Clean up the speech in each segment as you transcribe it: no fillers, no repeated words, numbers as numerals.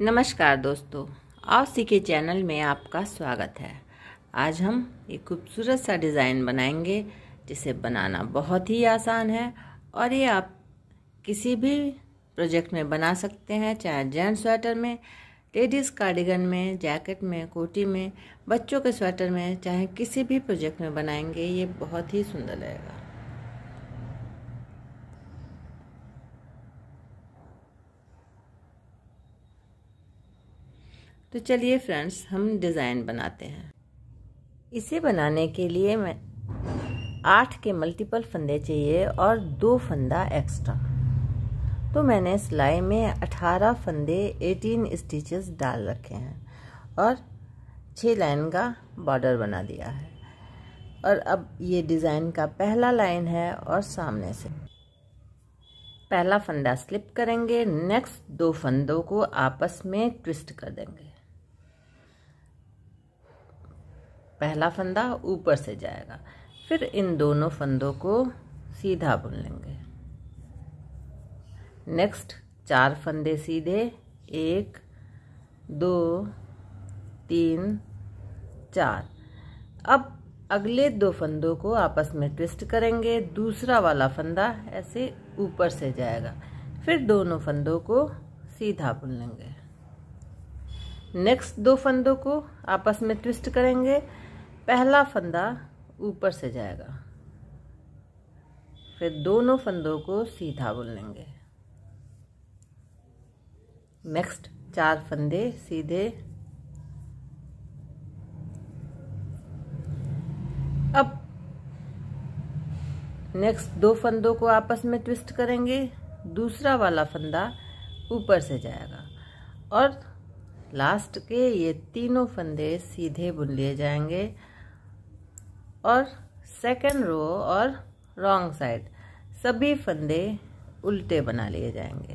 नमस्कार दोस्तों, आओ सीखे चैनल में आपका स्वागत है। आज हम एक खूबसूरत सा डिज़ाइन बनाएंगे जिसे बनाना बहुत ही आसान है और ये आप किसी भी प्रोजेक्ट में बना सकते हैं, चाहे जेंट्स स्वेटर में, लेडीज़ कार्डिगन में, जैकेट में, कोटी में, बच्चों के स्वेटर में, चाहे किसी भी प्रोजेक्ट में बनाएंगे ये बहुत ही सुंदर लगेगा। तो चलिए फ्रेंड्स, हम डिज़ाइन बनाते हैं। इसे बनाने के लिए मैं 8 के मल्टीपल फंदे चाहिए और 2 फंदा एक्स्ट्रा। तो मैंने सिलाई में 18 फंदे 18 स्टिचेस डाल रखे हैं और 6 लाइन का बॉर्डर बना दिया है। और अब ये डिज़ाइन का पहला लाइन है और सामने से पहला फंदा स्लिप करेंगे। नेक्स्ट 2 फंदों को आपस में ट्विस्ट कर देंगे। पहला फंदा ऊपर से जाएगा, फिर इन दोनों फंदों को सीधा बुन लेंगे। नेक्स्ट 4 फंदे सीधे, 1 2 3 4। अब अगले 2 फंदों को आपस में ट्विस्ट करेंगे। दूसरा वाला फंदा ऐसे ऊपर से जाएगा, फिर दोनों फंदों को सीधा बुन लेंगे। नेक्स्ट 2 फंदों को आपस में ट्विस्ट करेंगे। पहला फंदा ऊपर से जाएगा, फिर दोनों फंदों को सीधा बुन लेंगे। नेक्स्ट 4 फंदे सीधे। अब नेक्स्ट 2 फंदों को आपस में ट्विस्ट करेंगे। दूसरा वाला फंदा ऊपर से जाएगा और लास्ट के ये तीनों फंदे सीधे बुन लिए जाएंगे। और सेकंड रो और रॉन्ग साइड सभी फंदे उल्टे बना लिए जाएंगे।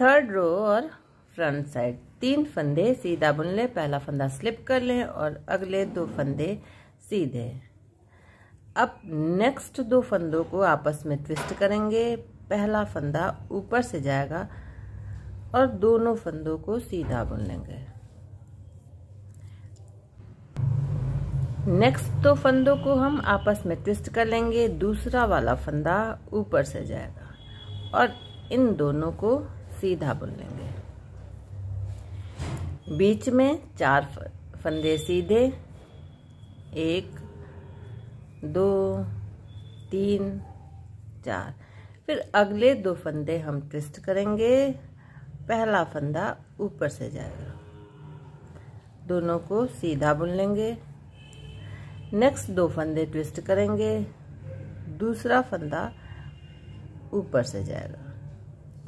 थर्ड रो और फ्रंट साइड 3 फंदे सीधा बुन लें। पहला फंदा स्लिप कर लें और अगले 2 फंदे सीधे। अब नेक्स्ट 2 फंदों को आपस में ट्विस्ट करेंगे। पहला फंदा ऊपर से जाएगा और दोनों फंदों को सीधा बुन लेंगे। नेक्स्ट 2 फंदों को हम आपस में ट्विस्ट कर लेंगे। दूसरा वाला फंदा ऊपर से जाएगा और इन दोनों को सीधा बुन लेंगे। बीच में 4 फंदे सीधे, 1 2 3 4। फिर अगले 2 फंदे हम ट्विस्ट करेंगे। पहला फंदा ऊपर से जाएगा, दोनों को सीधा बुन लेंगे। नेक्स्ट 2 फंदे ट्विस्ट करेंगे। दूसरा फंदा ऊपर से जाएगा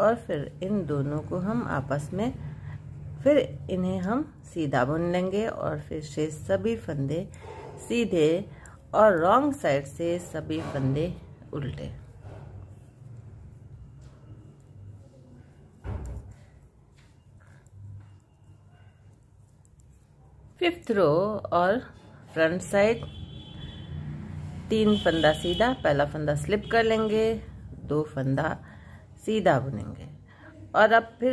और फिर इन दोनों को हम आपस में फिर इन्हें हम सीधा बुन लेंगे। और फिर शेष सभी फंदे सीधे और रॉन्ग साइड से सभी फंदे उल्टे। फिफ्थ रो और फ्रंट साइड 3 फंदा सीधा। पहला फंदा स्लिप कर लेंगे, 2 फंदा सीधा बुनेंगे। और अब फिर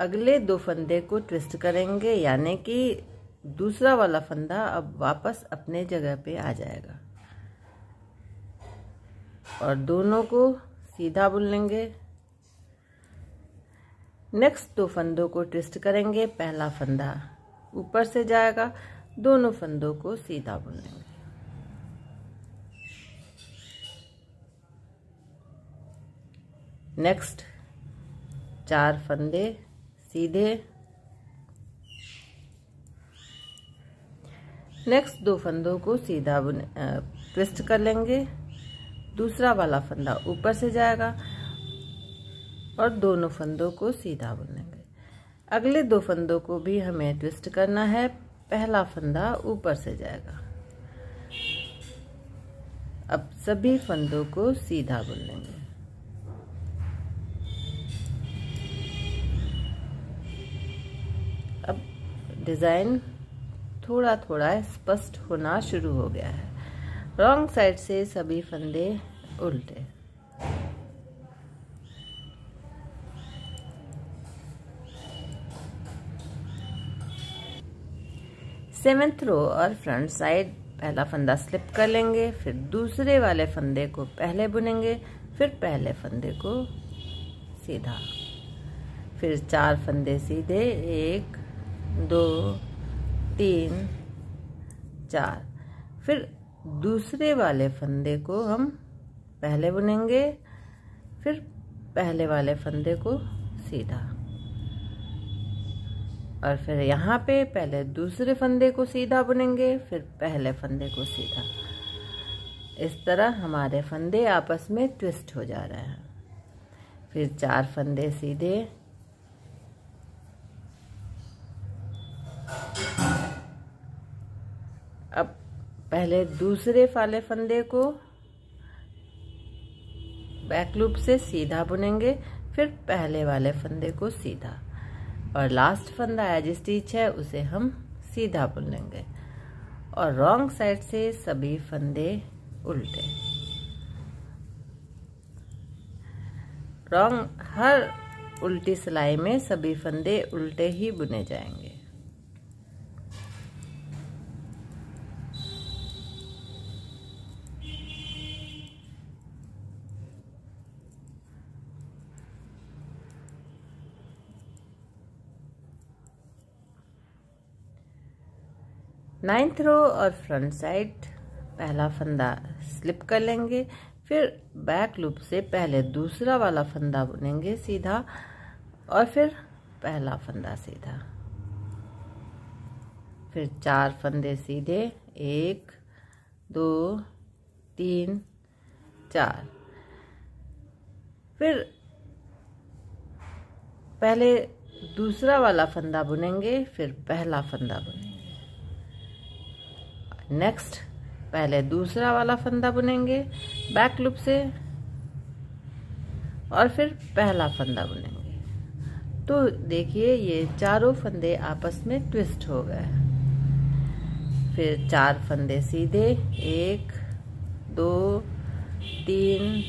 अगले 2 फंदे को ट्विस्ट करेंगे, यानी कि दूसरा वाला फंदा अब वापस अपने जगह पे आ जाएगा और दोनों को सीधा बुन लेंगे। नेक्स्ट 2 फंदों को ट्विस्ट करेंगे। पहला फंदा ऊपर से जाएगा, दोनों फंदों को सीधा बुन लेंगे। नेक्स्ट 4 फंदे सीधे। नेक्स्ट 2 फंदों को सीधा ट्विस्ट कर लेंगे। दूसरा वाला फंदा ऊपर से जाएगा और दोनों फंदों को सीधा बुन लेंगे। अगले 2 फंदों को भी हमें ट्विस्ट करना है। पहला फंदा ऊपर से जाएगा, अब सभी फंदों को सीधा बुन लेंगे। अब डिज़ाइन थोड़ा थोड़ा स्पष्ट होना शुरू हो गया है। रॉन्ग साइड से सभी फंदे उल्टे। सेवेंथ रो और फ्रंट साइड पहला फंदा स्लिप कर लेंगे, फिर दूसरे वाले फंदे को पहले बुनेंगे, फिर पहले फंदे को सीधा, फिर चार फंदे सीधे, 1 2 3 4, फिर दूसरे वाले फंदे को हम पहले बुनेंगे, फिर पहले वाले फंदे को सीधा, और फिर यहाँ पे पहले दूसरे फंदे को सीधा बुनेंगे, फिर पहले फंदे को सीधा। इस तरह हमारे फंदे आपस में ट्विस्ट हो जा रहे हैं। फिर चार फंदे सीधे, अब पहले दूसरे वाले फंदे को बैक लूप से सीधा बुनेंगे, फिर पहले वाले फंदे को सीधा, और लास्ट फंदा एज स्टिच है उसे हम सीधा बुन लेंगे। और रॉन्ग साइड से सभी फंदे उल्टे। रॉन्ग हर उल्टी सिलाई में सभी फंदे उल्टे ही बुने जाएंगे। नाइन्थ रो और फ्रंट साइड पहला फंदा स्लिप कर लेंगे, फिर बैक लूप से पहले दूसरा वाला फंदा बुनेंगे सीधा, और फिर पहला फंदा सीधा, फिर चार फंदे सीधे, 1 2 3 4, फिर पहले दूसरा वाला फंदा बुनेंगे, फिर पहला फंदा बुनेंगे। नेक्स्ट पहले दूसरा वाला फंदा बुनेंगे बैक लूप से, और फिर पहला फंदा बुनेंगे। तो देखिए ये चारों फंदे आपस में ट्विस्ट हो गए। फिर चार फंदे सीधे, 1 2 3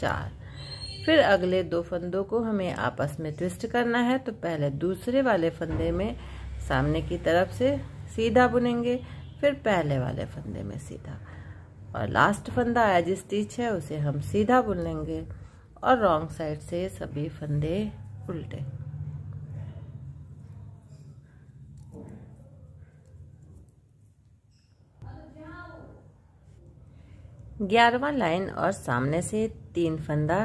4, फिर अगले दो फंदों को हमें आपस में ट्विस्ट करना है। तो पहले दूसरे वाले फंदे में सामने की तरफ से सीधा बुनेंगे, फिर पहले वाले फंदे में सीधा, और लास्ट फंदा एज स्टिच है उसे हम सीधा बुन लेंगे। और रॉन्ग साइड से सभी फंदे उल्टे। ग्यारहवां लाइन और सामने से 3 फंदा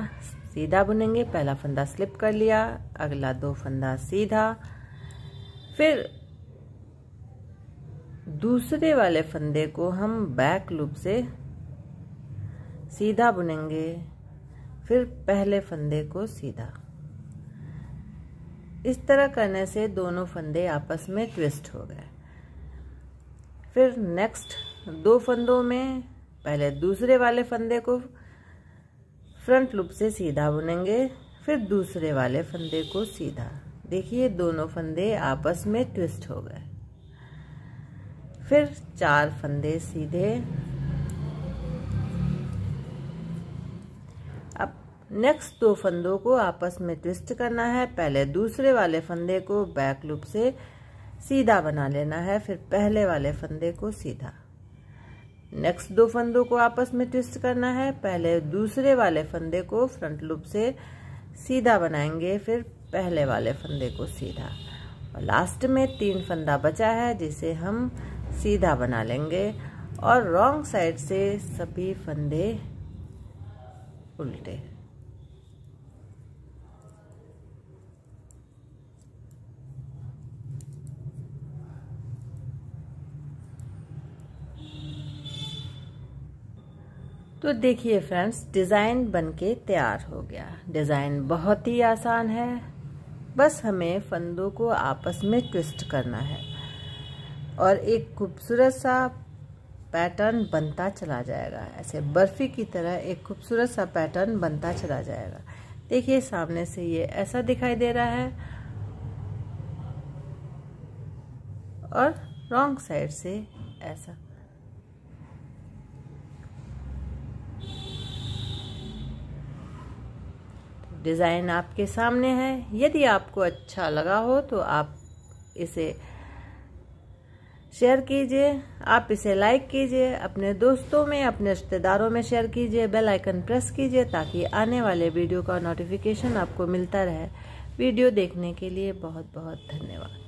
सीधा बुनेंगे। पहला फंदा स्लिप कर लिया, अगला 2 फंदा सीधा, फिर दूसरे वाले फंदे को हम बैक लूप से सीधा बुनेंगे, फिर पहले फंदे को सीधा। इस तरह करने से दोनों फंदे आपस में ट्विस्ट हो गए। फिर नेक्स्ट 2 फंदों में पहले दूसरे वाले फंदे को फ्रंट लूप से सीधा बुनेंगे, फिर दूसरे वाले फंदे को सीधा। देखिए दोनों फंदे आपस में ट्विस्ट हो गए। फिर 4 फंदे सीधे। अब नेक्स्ट 2 फंदों को आपस में ट्विस्ट करना है। पहले दूसरे वाले फंदे को बैक लूप से सीधा बना लेना है, फिर पहले वाले फंदे को सीधा। नेक्स्ट 2 फंदों को आपस में ट्विस्ट करना है। पहले दूसरे वाले फंदे को फ्रंट लूप से सीधा बनाएंगे, फिर पहले वाले फंदे को सीधा, और लास्ट में 3 फंदा बचा है जिसे हम सीधा बना लेंगे। और रॉन्ग साइड से सभी फंदे उल्टे। तो देखिए फ्रेंड्स, डिज़ाइन बनके तैयार हो गया। डिज़ाइन बहुत ही आसान है, बस हमें फंदों को आपस में ट्विस्ट करना है और एक खूबसूरत सा पैटर्न बनता चला जाएगा। ऐसे बर्फ़ी की तरह एक खूबसूरत सा पैटर्न बनता चला जाएगा। देखिए सामने से ये ऐसा दिखाई दे रहा है, और रॉन्ग साइड से ऐसा। डिज़ाइन आपके सामने है, यदि आपको अच्छा लगा हो तो आप इसे शेयर कीजिए, आप इसे लाइक कीजिए, अपने दोस्तों में अपने रिश्तेदारों में शेयर कीजिए, बेल आइकन प्रेस कीजिए ताकि आने वाले वीडियो का नोटिफिकेशन आपको मिलता रहे। वीडियो देखने के लिए बहुत बहुत धन्यवाद।